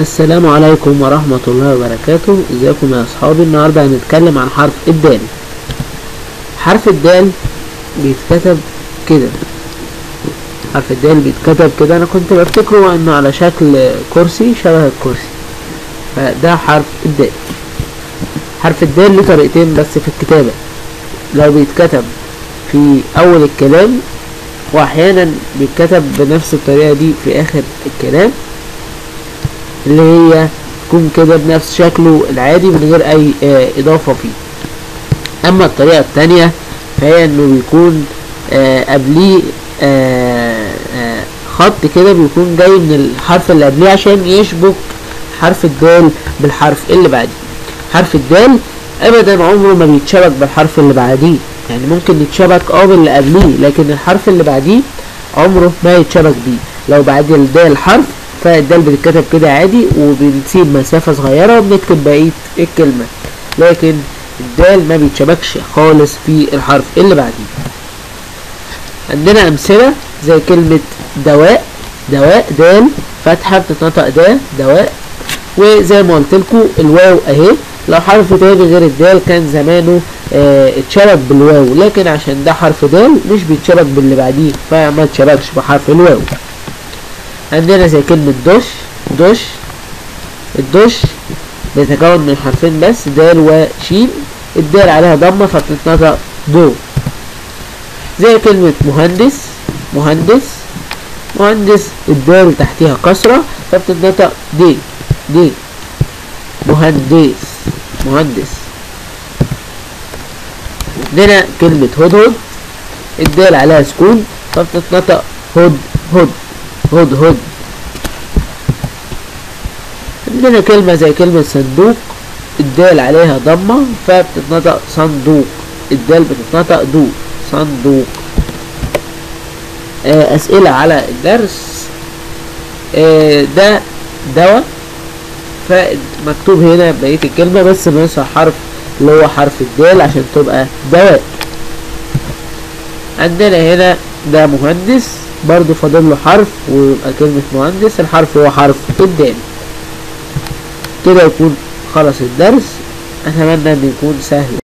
السلام عليكم ورحمة الله وبركاته. ازيكم يا اصحابي؟ النهاردة هنتكلم عن حرف الدال. حرف الدال بيتكتب كده، حرف الدال بيتكتب كده. انا كنت بفتكره انه على شكل كرسي، شبه الكرسي، فده حرف الدال. حرف الدال له طريقتين بس في الكتابة، لو بيتكتب في اول الكلام، واحيانا بيتكتب بنفس الطريقة دي في اخر الكلام، اللي هي تكون كده بنفس شكله العادي من غير اي اضافة فيه. اما الطريقة التانية فهي انه بيكون قبليه خط كده، بيكون جاي من الحرف اللي قبليه عشان يشبك حرف الدال بالحرف اللي بعديه. حرف الدال ابدا عمره ما بيتشبك بالحرف اللي بعديه، يعني ممكن يتشبك باللي قبليه، لكن الحرف اللي بعديه عمره ما يتشبك بيه. لو بعد الدال حرف فالدال بتتكتب كده عادي، وبنسيب مسافة صغيرة وبنكتب بقية الكلمة، لكن الدال ما بيتشبكش خالص في الحرف اللي بعديه. عندنا أمثلة زي كلمة دواء. دواء دال فتحة بتتنطق دا، دواء. وزي ما قلت لكم الواو اهي، لو حرف تاني غير الدال كان زمانه اتشبك بالواو، لكن عشان ده حرف دال مش بيتشبك باللي بعديه فما اتشبكش بحرف الواو. عندنا زي كلمة دوش. دوش، الدوش بيتكون من حرفين بس، دال وشين. الدال عليها ضمة فبتتنطق دو. زي كلمة مهندس. مهندس، مهندس الدال تحتها كسرة فبتتنطق دي. دي مهندس، مهندس. عندنا كلمة هدهد. الدال عليها سكون فبتتنطق هد هد هد هد. عندنا كلمة زي كلمة صندوق. الدال عليها ضمة فبتتنطق صندوق. الدال بتتنطق دو، صندوق. أسئلة على الدرس. ده دواء، فمكتوب هنا بقية الكلمة بس ناقصها حرف اللي هو حرف الدال عشان تبقى دواء. عندنا هنا ده مهندس، برضو فاضل له حرف ويبقى كلمة مهندس. الحرف هو حرف الدال. كده يكون خلص الدرس، اتمنى ان يكون سهل.